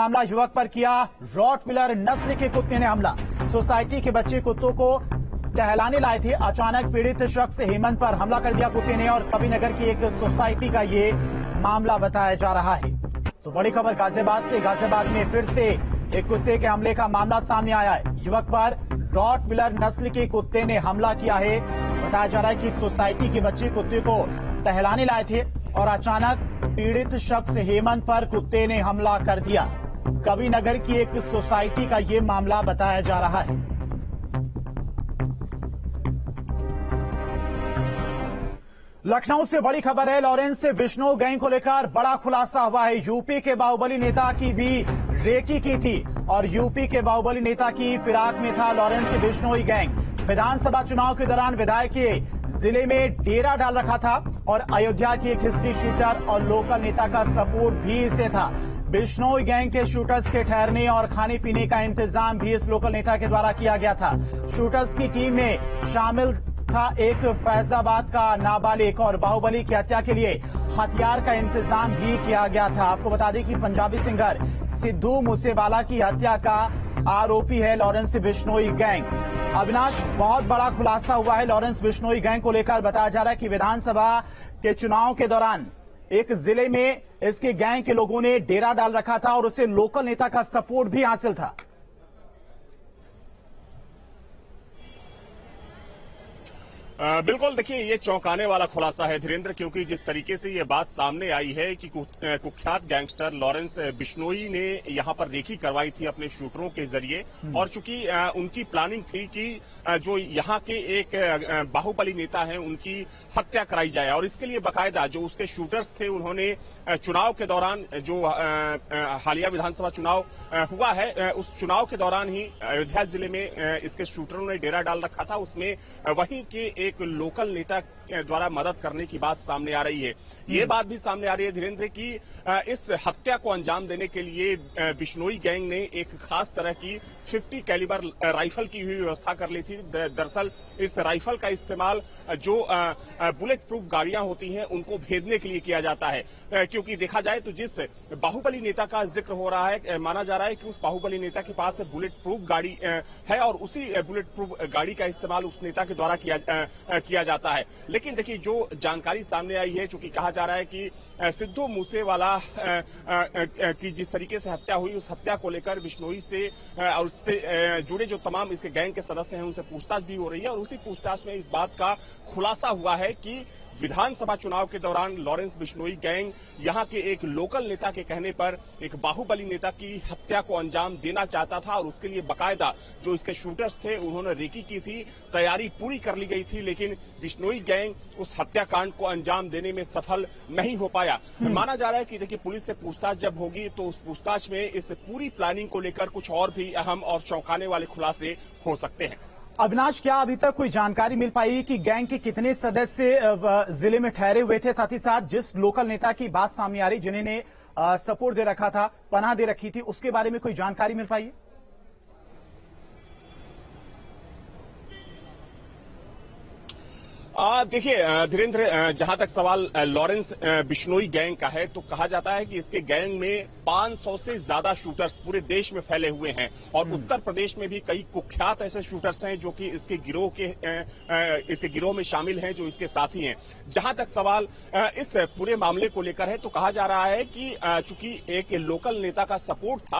हमला युवक पर किया। रॉटविलर नस्ल के कुत्ते ने हमला। सोसाइटी के बच्चे कुत्तों को टहलाने लाए थे, अचानक पीड़ित शख्स हेमंत पर हमला कर दिया कुत्ते ने। और कबीरनगर की एक सोसाइटी का ये मामला बताया जा रहा है। तो बड़ी खबर गाजियाबाद से। गाजियाबाद में फिर से एक कुत्ते के हमले का मामला सामने आया है। युवक पर रॉटविलर नस्ल के कुत्ते ने हमला किया है। बताया जा रहा है कि सोसाइटी के बच्चे कुत्ते को टहलाने लाए थे और अचानक पीड़ित शख्स हेमंत पर कुत्ते ने हमला कर दिया। कबीरनगर की एक सोसाइटी का ये मामला बताया जा रहा है। लखनऊ से बड़ी खबर है। लॉरेंस बिश्नोई गैंग को लेकर बड़ा खुलासा हुआ है। यूपी के बाहुबली नेता की भी रेकी की थी और यूपी के बाहुबली नेता की फिराक में था लॉरेंस बिश्नोई गैंग। विधानसभा चुनाव के दौरान विधायक के जिले में डेरा डाल रखा था और अयोध्या की एक हिस्ट्री शूटर और लोकल नेता का सपोर्ट भी इसे था। बिश्नोई गैंग के शूटर्स के ठहरने और खाने पीने का इंतजाम भी इस लोकल नेता के द्वारा किया गया था। शूटर्स की टीम में शामिल था एक फैजाबाद का नाबालिग और बाहुबली की हत्या के लिए हथियार का इंतजाम भी किया गया था। आपको बता दें कि पंजाबी सिंगर सिद्धू मूसेवाला की हत्या का आरोपी है लॉरेंस बिश्नोई गैंग। अविनाश, बहुत बड़ा खुलासा हुआ है लॉरेंस बिश्नोई गैंग को लेकर। बताया जा रहा है कि विधानसभा के चुनाव के दौरान एक जिले में इसके गैंग के लोगों ने डेरा डाल रखा था और उसे लोकल नेता का सपोर्ट भी हासिल था। बिल्कुल, देखिए ये चौंकाने वाला खुलासा है धीरेन्द्र, क्योंकि जिस तरीके से ये बात सामने आई है कि कुख्यात गैंगस्टर लॉरेंस बिश्नोई ने यहाँ पर रेकी करवाई थी अपने शूटरों के जरिए। और चूंकि उनकी प्लानिंग थी कि जो यहाँ के एक बाहुबली नेता हैं उनकी हत्या कराई जाए, और इसके लिए बाकायदा जो उसके शूटर्स थे उन्होंने चुनाव के दौरान, जो हालिया विधानसभा चुनाव हुआ है उस चुनाव के दौरान ही अयोध्या जिले में इसके शूटरों ने डेरा डाल रखा था। उसमें वहीं के एक लोकल नेता द्वारा मदद करने की बात सामने आ रही है। ये बात भी सामने आ रही है धीरेन्द्र कि इस हत्या को अंजाम देने के लिए बिश्नोई गैंग ने एक खास तरह की 50 कैलिबर राइफल की हुई व्यवस्था कर ली थी। दरअसल इस राइफल का इस्तेमाल जो बुलेट प्रूफ गाड़ियां होती हैं उनको भेदने के लिए किया जाता है, क्योंकि देखा जाए तो जिस बाहुबली नेता का जिक्र हो रहा है, माना जा रहा है कि उस बाहुबली नेता के पास बुलेट प्रूफ गाड़ी है और उसी बुलेट प्रूफ गाड़ी का इस्तेमाल उस नेता के द्वारा किया जाता है। लेकिन देखिए जो जानकारी सामने आई है, चूंकि कहा जा रहा है कि सिद्धू मूसेवाला की जिस तरीके से हत्या हुई उस हत्या को लेकर बिश्नोई से और उससे जुड़े जो तमाम इसके गैंग के सदस्य हैं उनसे पूछताछ भी हो रही है। और उसी पूछताछ में इस बात का खुलासा हुआ है कि विधानसभा चुनाव के दौरान लॉरेंस बिश्नोई गैंग यहां के एक लोकल नेता के कहने पर एक बाहुबली नेता की हत्या को अंजाम देना चाहता था और उसके लिए बाकायदा जो इसके शूटर्स थे उन्होंने रेकी की थी, तैयारी पूरी कर ली गई थी। लेकिन बिश्नोई गैंग उस हत्याकांड को अंजाम देने में सफल नहीं हो पाया। माना जा रहा है कि देखिए पुलिस से पूछताछ जब होगी तो उस पूछताछ में इस पूरी प्लानिंग को लेकर कुछ और भी अहम और चौंकाने वाले खुलासे हो सकते हैं। अविनाश, क्या अभी तक कोई जानकारी मिल पाई कि गैंग के कितने सदस्य जिले में ठहरे हुए थे? साथ ही साथ जिस लोकल नेता की बात सामने आ रही, जिन्होंने सपोर्ट दे रखा था, पनाह दे रखी थी, उसके बारे में कोई जानकारी मिल पाई है? देखिए धीरेन्द्र, जहां तक सवाल लॉरेंस बिश्नोई गैंग का है तो कहा जाता है कि इसके गैंग में 500 से ज्यादा शूटर्स पूरे देश में फैले हुए हैं और उत्तर प्रदेश में भी कई कुख्यात ऐसे शूटर्स हैं जो कि इसके गिरोह में शामिल हैं, जो इसके साथी हैं। जहां तक सवाल इस पूरे मामले को लेकर है तो कहा जा रहा है कि चूंकि एक लोकल नेता का सपोर्ट था